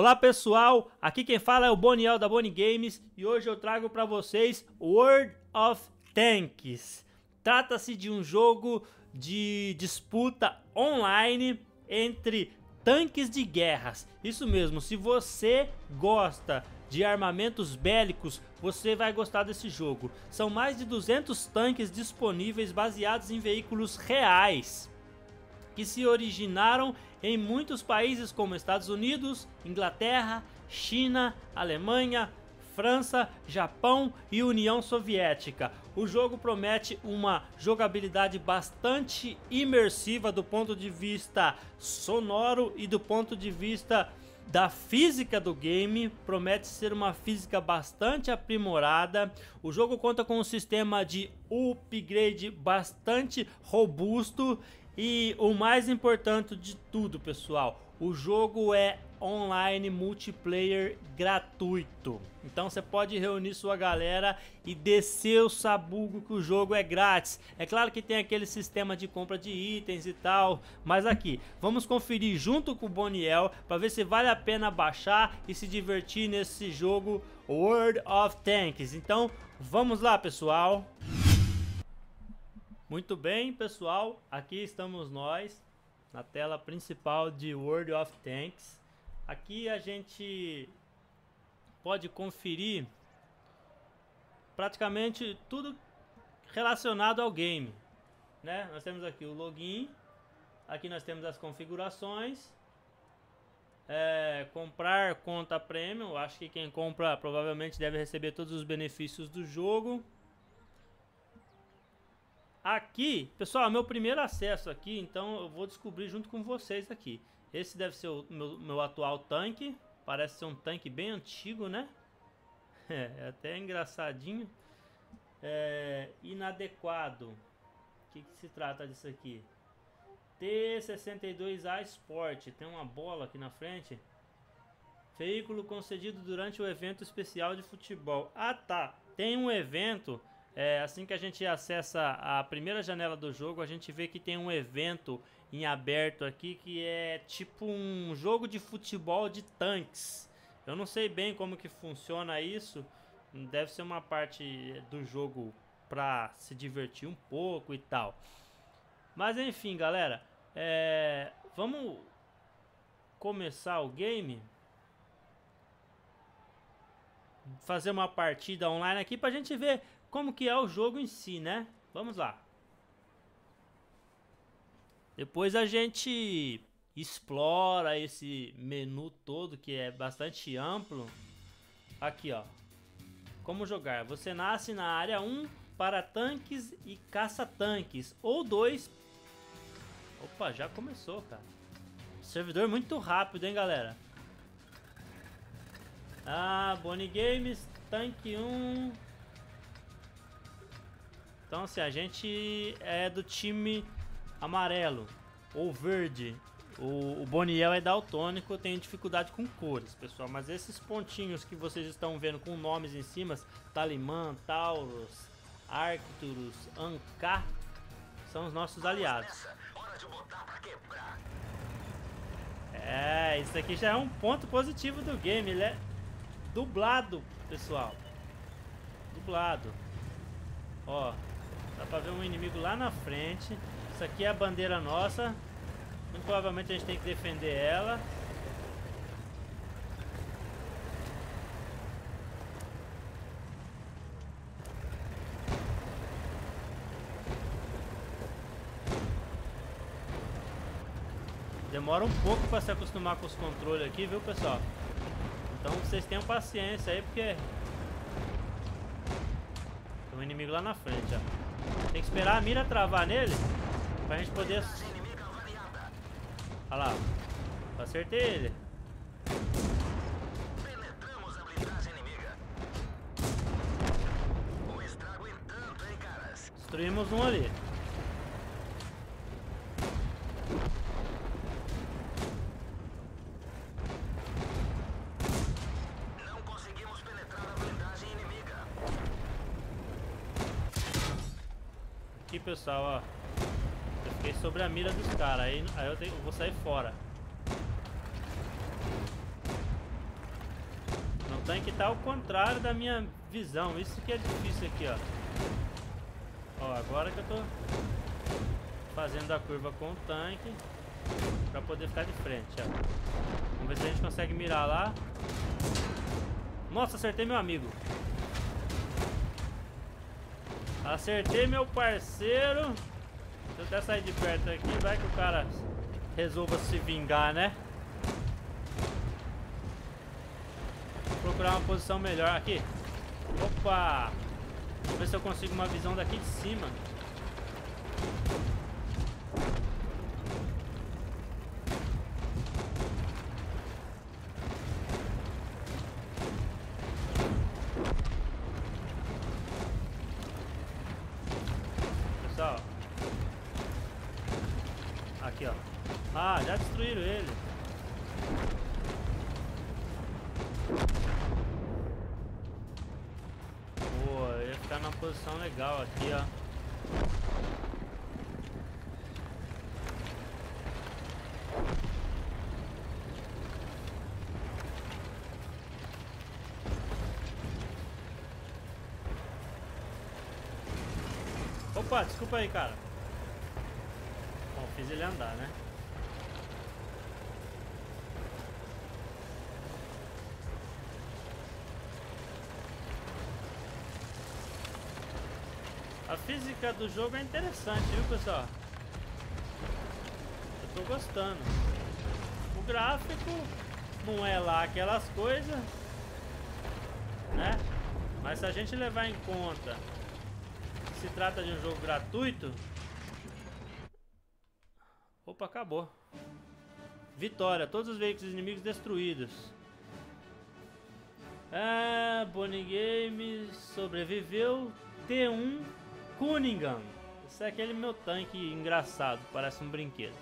Olá pessoal, aqui quem fala é o Boniel da BonielGames e hoje eu trago para vocês World of Tanks. Trata-se de um jogo de disputa online entre tanques de guerras. Isso mesmo, se você gosta de armamentos bélicos, você vai gostar desse jogo. São mais de 200 tanques disponíveis baseados em veículos reais, que se originaram em muitos países como Estados Unidos, Inglaterra, China, Alemanha, França, Japão e União Soviética. O jogo promete uma jogabilidade bastante imersiva do ponto de vista sonoro e do ponto de vista da física do game. Promete ser uma física bastante aprimorada. O jogo conta com um sistema de upgrade bastante robusto. E o mais importante de tudo, pessoal, o jogo é online multiplayer gratuito. Então você pode reunir sua galera e descer o sabugo que o jogo é grátis. É claro que tem aquele sistema de compra de itens e tal, mas aqui vamos conferir junto com o Boniel para ver se vale a pena baixar e se divertir nesse jogo World of Tanks. Então vamos lá, pessoal. Muito bem, pessoal, aqui estamos nós na tela principal de World of Tanks. Aqui a gente pode conferir praticamente tudo relacionado ao game, né? Nós temos aqui o login, aqui nós temos as configurações, comprar conta premium. Acho que quem compra provavelmente deve receber todos os benefícios do jogo. Aqui, pessoal, meu primeiro acesso aqui, então eu vou descobrir junto com vocês aqui. Esse deve ser o meu atual tanque. Parece ser um tanque bem antigo, né? É até engraçadinho. É inadequado. O que se trata disso aqui? T62A Sport. Tem uma bola aqui na frente. Veículo concedido durante o evento especial de futebol. Ah, tá. Tem um evento. Assim que a gente acessa a primeira janela do jogo, a gente vê que tem um evento em aberto aqui que é tipo um jogo de futebol de tanques. Eu não sei bem como que funciona isso. Deve ser uma parte do jogo pra se divertir um pouco e tal. Mas enfim, galera, vamos começar o game, fazer uma partida online aqui pra gente ver como que é o jogo em si, né? Vamos lá. Depois a gente explora esse menu todo, que é bastante amplo. Aqui, ó. Como jogar? Você nasce na área 1 para tanques e caça-tanques. Ou 2... Opa, já começou, cara. Servidor muito rápido, hein, galera? Ah, BonielGames, tanque 1... Então, se a gente é do time amarelo ou verde, o Boniel é daltônico, eu tenho dificuldade com cores, pessoal. Mas esses pontinhos que vocês estão vendo com nomes em cima, Talimã, Taurus, Arcturus, Anká, são os nossos aliados. Isso aqui já é um ponto positivo do game, ele é dublado, pessoal. Dublado. Ó. Dá pra ver um inimigo lá na frente. Isso aqui é a bandeira nossa. Muito provavelmente a gente tem que defender ela. Demora um pouco pra se acostumar com os controles aqui, viu, pessoal? Então vocês tenham paciência aí, porque tem um inimigo lá na frente, ó. Tem que esperar a mira travar nele pra gente poder... Olha lá, acertei ele. Penetramos a blindagem inimiga. O estrago é tanto, hein, caras? Destruímos um ali. Pessoal, ó, eu fiquei sobre a mira dos caras, aí eu vou sair fora. tanque tá ao contrário da minha visão. Isso que é difícil aqui, ó. Ó, agora que eu tô fazendo a curva com o tanque pra poder ficar de frente, ó. Vamos ver se a gente consegue mirar lá. Nossa, acertei meu amigo. Acertei meu parceiro. Deixa eu até sair de perto aqui. Vai que o cara resolva se vingar, né? Vou procurar uma posição melhor aqui. Opa! Vou ver se eu consigo uma visão daqui de cima. Pessoal. Aqui, ó. Ah, já destruíram ele. Tá numa posição legal aqui, ó. Opa, desculpa aí, cara. Bom, fiz ele andar, né? A física do jogo é interessante, viu, pessoal? Eu tô gostando. O gráfico não é lá aquelas coisas, né? Mas se a gente levar em conta que se trata de um jogo gratuito... Opa, acabou. Vitória. Todos os veículos inimigos destruídos. Ah, BonielGames sobreviveu. T1 Cunningham. Esse é aquele meu tanque engraçado, parece um brinquedo.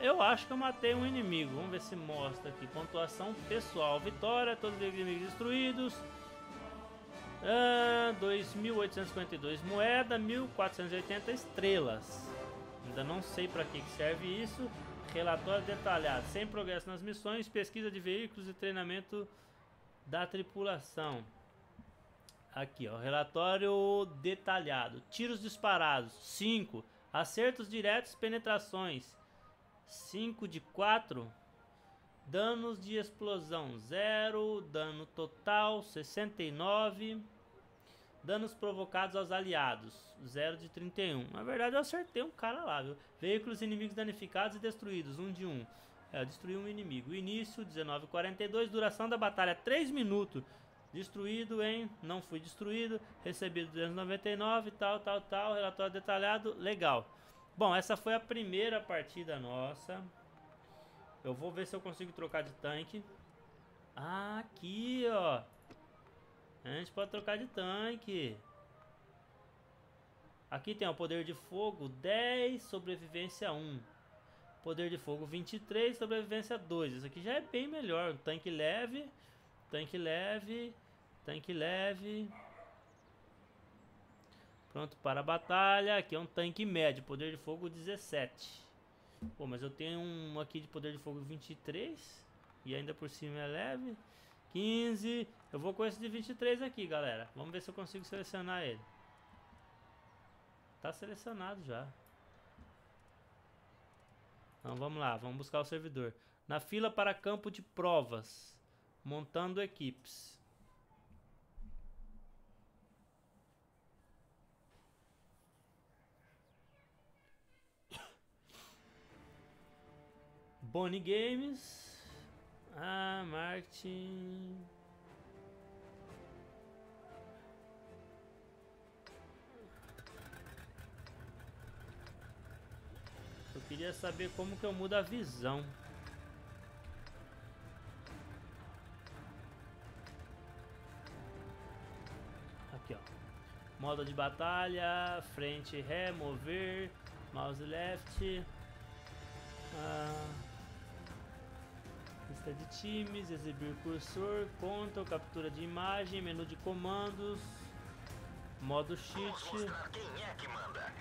Eu acho que eu matei um inimigo. Vamos ver se mostra aqui. Pontuação pessoal, vitória, todos os inimigos destruídos. 2.852 moeda, 1.480 estrelas. Ainda não sei para que serve isso. Relatório detalhado, sem progresso nas missões, pesquisa de veículos e treinamento da tripulação. Aqui, ó, relatório detalhado. Tiros disparados, 5. Acertos diretos, penetrações, 5 de 4. Danos de explosão, 0. Dano total, 69. Danos provocados aos aliados, 0 de 31. Na verdade, eu acertei um cara lá, viu? Veículos inimigos danificados e destruídos, 1 de 1. É, destruiu um inimigo. Início, 19:42. Duração da batalha, 3 minutos. Destruído, hein? Não fui destruído. Recebido 299, tal, tal, tal. Relatório detalhado, legal. Bom, essa foi a primeira partida nossa. Eu vou ver se eu consigo trocar de tanque. Ah, aqui, ó. A gente pode trocar de tanque. Aqui tem o poder de fogo 10, sobrevivência 1. Poder de fogo 23, sobrevivência 2. Isso aqui já é bem melhor. Tanque leve... Tanque leve, tanque leve. Pronto para a batalha. Aqui é um tanque médio, poder de fogo 17. Pô, mas eu tenho um aqui de poder de fogo 23. E ainda por cima é leve. 15. Eu vou com esse de 23 aqui, galera. Vamos ver se eu consigo selecionar ele. Tá selecionado já. Então vamos lá, vamos buscar o servidor. Na fila para campo de provas. Montando equipes. BonielGames. Ah, Martin. Eu queria saber como que eu mudo a visão. Modo de batalha, frente, ré, mover, mouse left, lista de times, exibir cursor, control, captura de imagem, menu de comandos, modo cheat. Quem é que manda?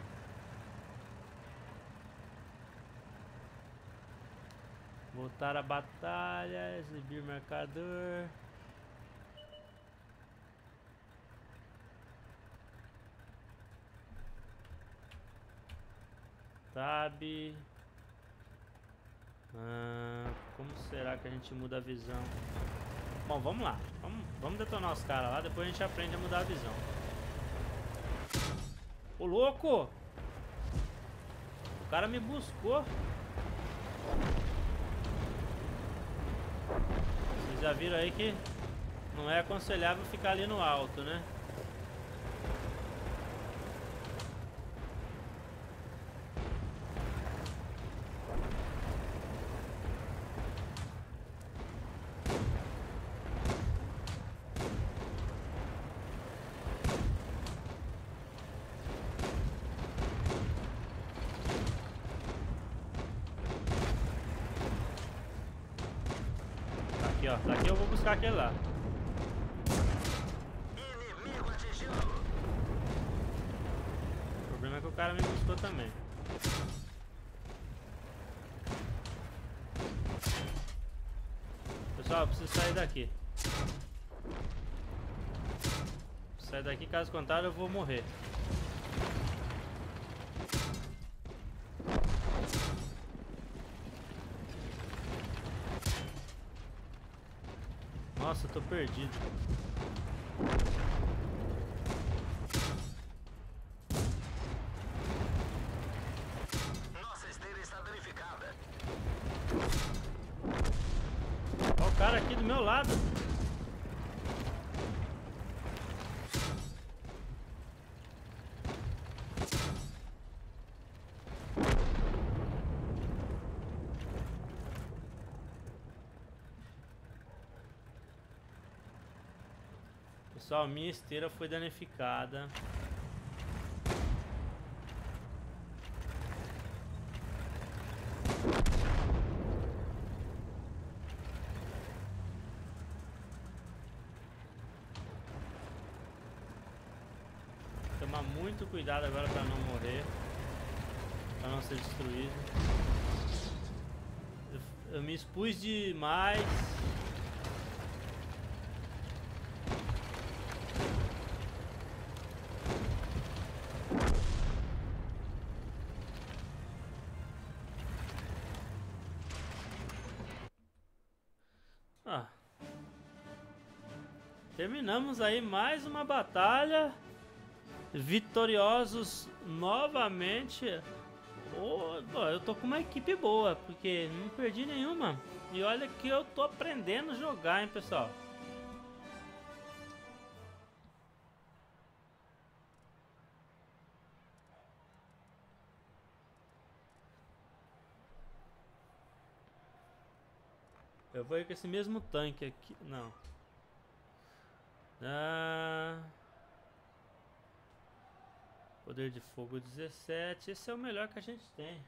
Voltar à batalha, exibir o marcador. Tab. Como será que a gente muda a visão? Bom, vamos lá. Vamos detonar os caras lá, depois a gente aprende a mudar a visão. Ô, louco! O cara me buscou. Vocês já viram aí que não é aconselhável ficar ali no alto, né? Daqui eu vou buscar aquele lá. O problema é que o cara me buscou também. Pessoal, eu preciso sair daqui. Sair daqui, caso contrário eu vou morrer. Nossa, eu tô perdido. Nossa esteira está danificada. Olha o cara aqui do meu lado. Pessoal, minha esteira foi danificada. Tomar muito cuidado agora para não morrer, para não ser destruído. Eu me expus demais. Terminamos aí mais uma batalha, vitoriosos novamente. Eu tô com uma equipe boa, porque não perdi nenhuma. E olha que eu tô aprendendo a jogar, hein, pessoal. Eu vou ir com esse mesmo tanque aqui, não. Poder de fogo 17. Esse é o melhor que a gente tem.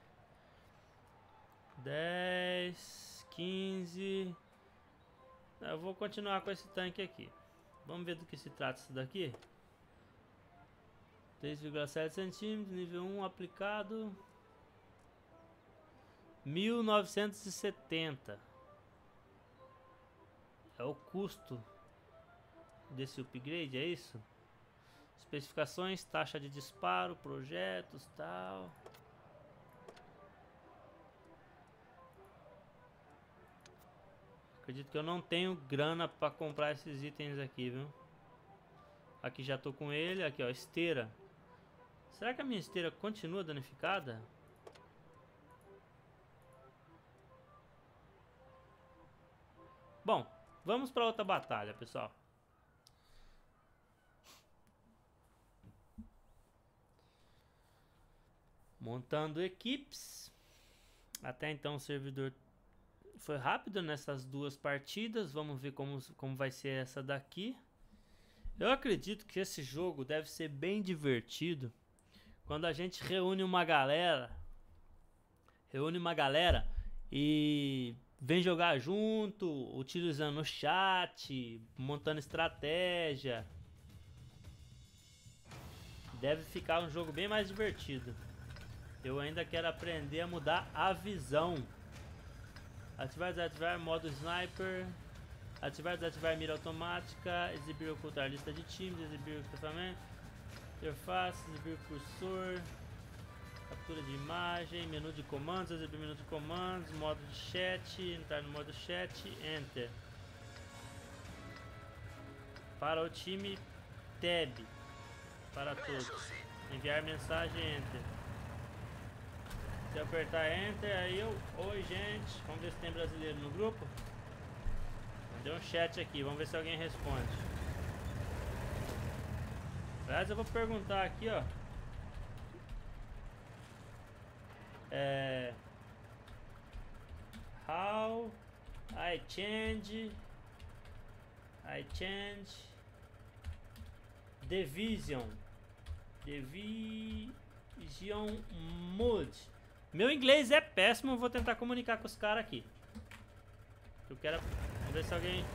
10, 15. Eu vou continuar com esse tanque aqui. Vamos ver do que se trata isso daqui. 3,7 cm, nível 1 aplicado. 1970 é o custo desse upgrade, é isso? Especificações, taxa de disparo, projetos, tal. Acredito que eu não tenho grana pra comprar esses itens aqui, viu? Aqui já tô com ele, aqui ó, esteira. Será que a minha esteira continua danificada? Bom, vamos pra outra batalha, pessoal. Montando equipes. Até então o servidor foi rápido nessas duas partidas. Vamos ver como vai ser essa daqui. Eu acredito que esse jogo deve ser bem divertido quando a gente reúne uma galera. E vem jogar junto, utilizando o chat, montando estratégia. Deve ficar um jogo bem mais divertido. Eu ainda quero aprender a mudar a visão. Ativar, desativar, modo sniper. Ativar, desativar mira automática. Exibir, ocultar lista de times. Exibir o equipamento. Interface, exibir cursor. Captura de imagem, menu de comandos, exibir menu de comandos, modo de chat, entrar no modo chat, enter. Para o time, tab. Para todos. Enviar mensagem, enter. Se eu apertar enter, aí eu... Oi, gente. Vamos ver se tem brasileiro no grupo. Deu um chat aqui, vamos ver se alguém responde. Aliás, eu vou perguntar aqui, ó. How I change division mode. Meu inglês é péssimo, eu vou tentar comunicar com os caras aqui. Eu quero... Vamos ver se alguém...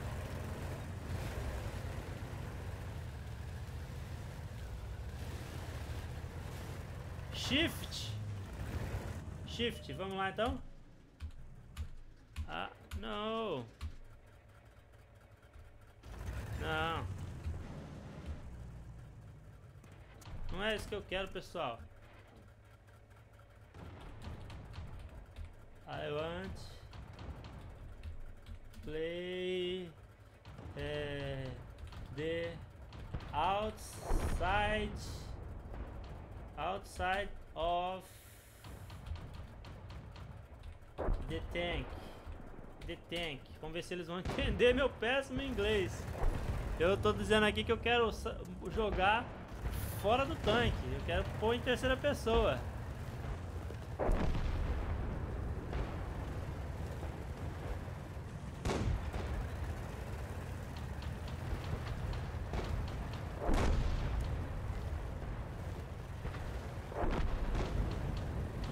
Shift, vamos lá então. Ah, não. Não é isso que eu quero, pessoal. I want play the outside of The Tank. Vamos ver se eles vão entender meu péssimo inglês. Eu tô dizendo aqui que eu quero jogar fora do tanque. Eu quero pôr em terceira pessoa.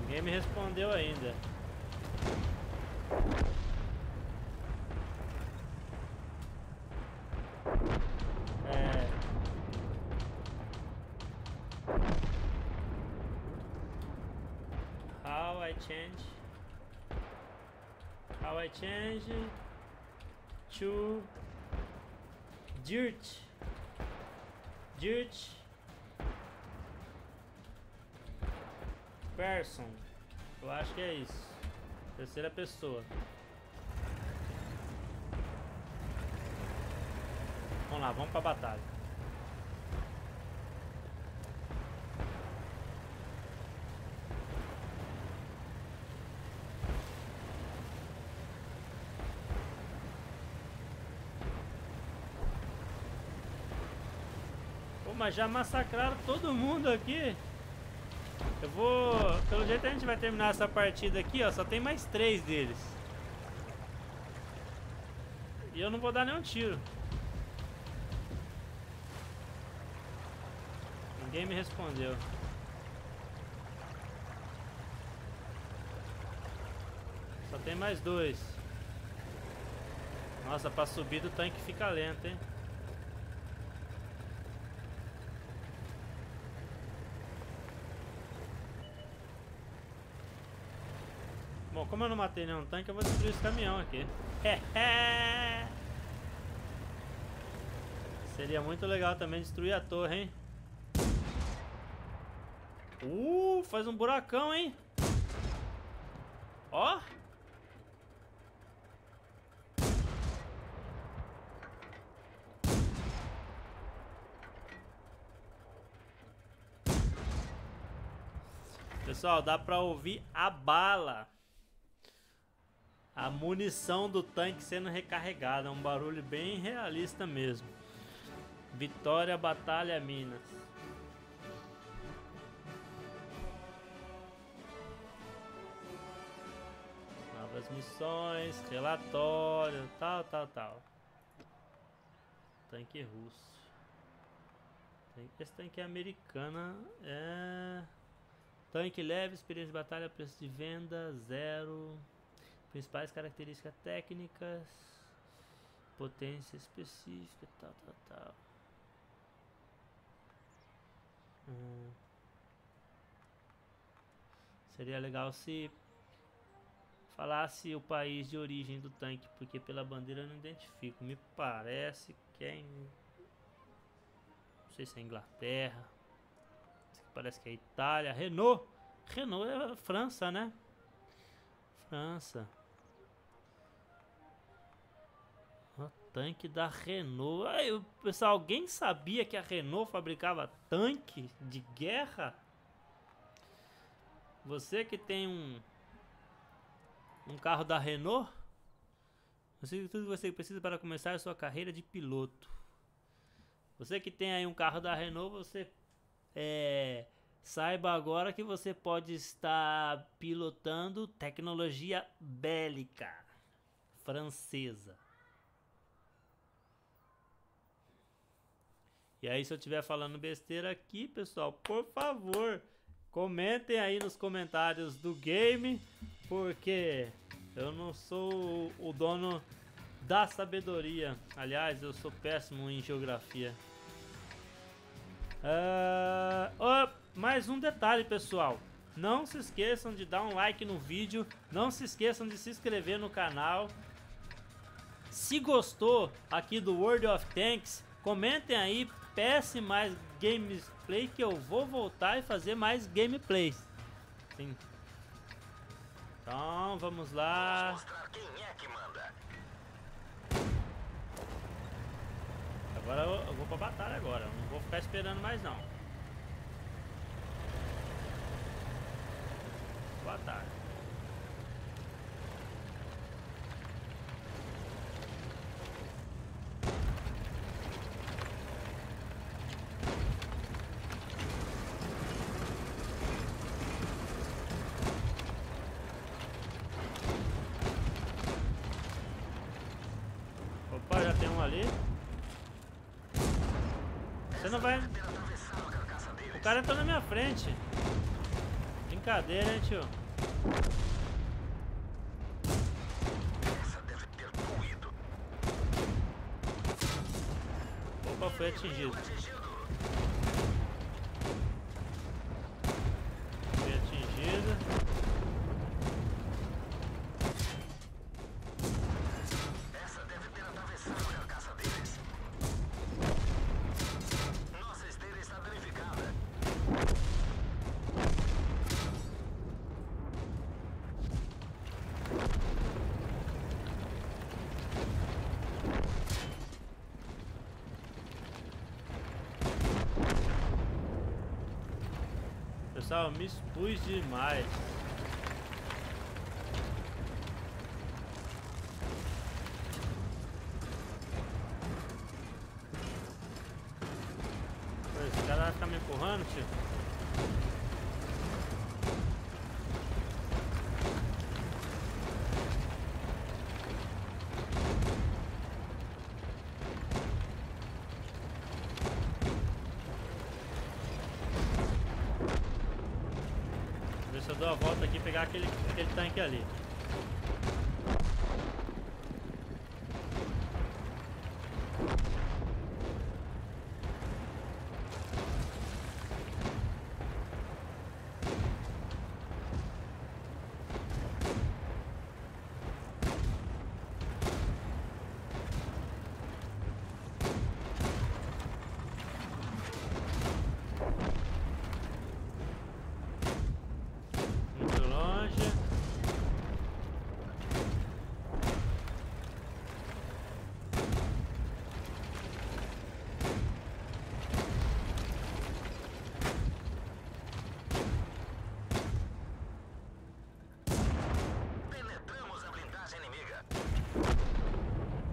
Ninguém me respondeu ainda. How I change to dirt person. Eu acho que é isso. Terceira pessoa. Vamos lá, vamos pra batalha. Pô, mas já massacraram todo mundo aqui. Eu vou... Pelo jeito a gente vai terminar essa partida aqui, ó. Só tem mais 3 deles. E eu não vou dar nenhum tiro. Ninguém me respondeu. Só tem mais 2. Nossa, pra subir do tanque fica lento, hein? Bom, como eu não matei nenhum tanque, eu vou destruir esse caminhão aqui. Seria muito legal também destruir a torre, hein? Faz um buracão, hein? Ó! Pessoal, dá pra ouvir a bala. A munição do tanque sendo recarregada. É um barulho bem realista mesmo. Vitória, Batalha, Minas. Novas missões, relatório, tal. Tanque russo. Esse tanque é americano. É... Tanque leve, experiência de batalha, preço de venda, 0... Principais características técnicas, potência específica, tal. Seria legal se Falasse o país de origem do tanque, porque pela bandeira eu não identifico. Me parece que é em... não sei se é Inglaterra. Parece que é Itália. Renault. Renault é França, né? França. O tanque da Renault. Ai, pessoal, alguém sabia que a Renault fabricava tanque de guerra? Você que tem um carro da Renault, eu sei tudo que você precisa para começar a sua carreira de piloto. Você que tem aí um carro da Renault, você saiba agora que você pode estar pilotando tecnologia bélica francesa. E aí, se eu estiver falando besteira aqui, pessoal, por favor, comentem aí nos comentários do game, porque eu não sou o dono da sabedoria. Aliás, eu sou péssimo em geografia. Mais um detalhe, pessoal. Não se esqueçam de dar um like no vídeo. Não se esqueçam de se inscrever no canal. Se gostou aqui do World of Tanks, comentem aí, peçam mais gameplay que eu vou voltar e fazer mais gameplays. Sim. Então, vamos lá. Vamos mostrar quem é que manda. Agora eu vou pra batalha agora, não vou ficar esperando mais não. Batalha. Opa, já tem um ali. Você não vai... O cara entrou na minha frente. Brincadeira, hein, tio? Opa, foi atingido. Foi atingido. Essa deve ter atravessado a carcaça deles. Nossa esteira está danificada. Pessoal, me expus demais. Esse cara vai ficar me empurrando, tio. Vou ver se eu dou a volta aqui e pegar aquele tanque ali.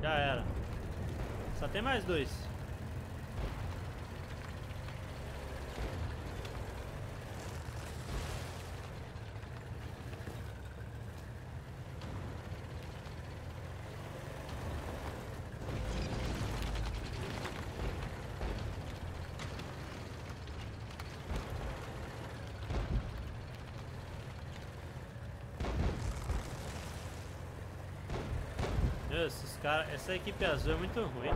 Já era. Só tem mais dois. Esses caras, essa equipe azul é muito ruim.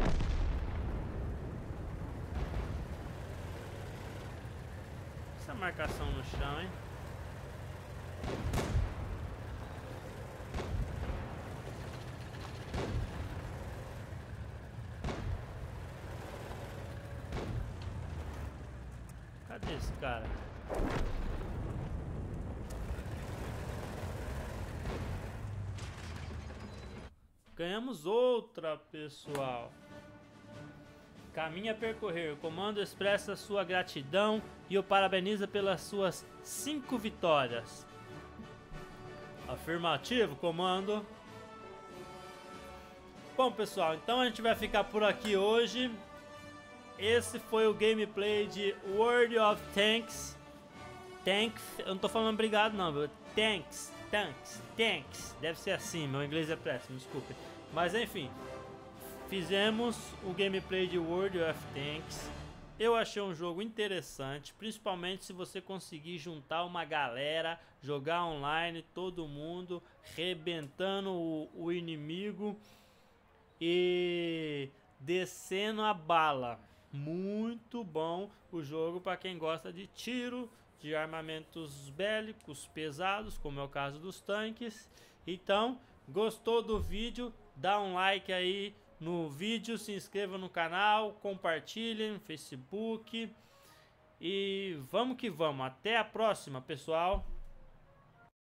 Essa marcação no chão, hein? isso, cara. Ganhamos outra, pessoal. Caminho a percorrer. O comando expressa sua gratidão e o parabeniza pelas suas 5 vitórias. Afirmativo, comando. Bom, pessoal, então a gente vai ficar por aqui hoje. Esse foi o gameplay de World of Tanks. Eu não tô falando obrigado, não, meu. Tanks. Deve ser assim, meu inglês é péssimo, desculpe. Mas enfim, fizemos o gameplay de World of Tanks. Eu achei um jogo interessante, principalmente se você conseguir juntar uma galera, jogar online, todo mundo, rebentando o inimigo e descendo a bala. Muito bom o jogo para quem gosta de tiro, de armamentos bélicos pesados, como é o caso dos tanques. Então, gostou do vídeo? Dá um like aí no vídeo, se inscreva no canal, compartilhem no Facebook. E vamos que vamos, até a próxima, pessoal!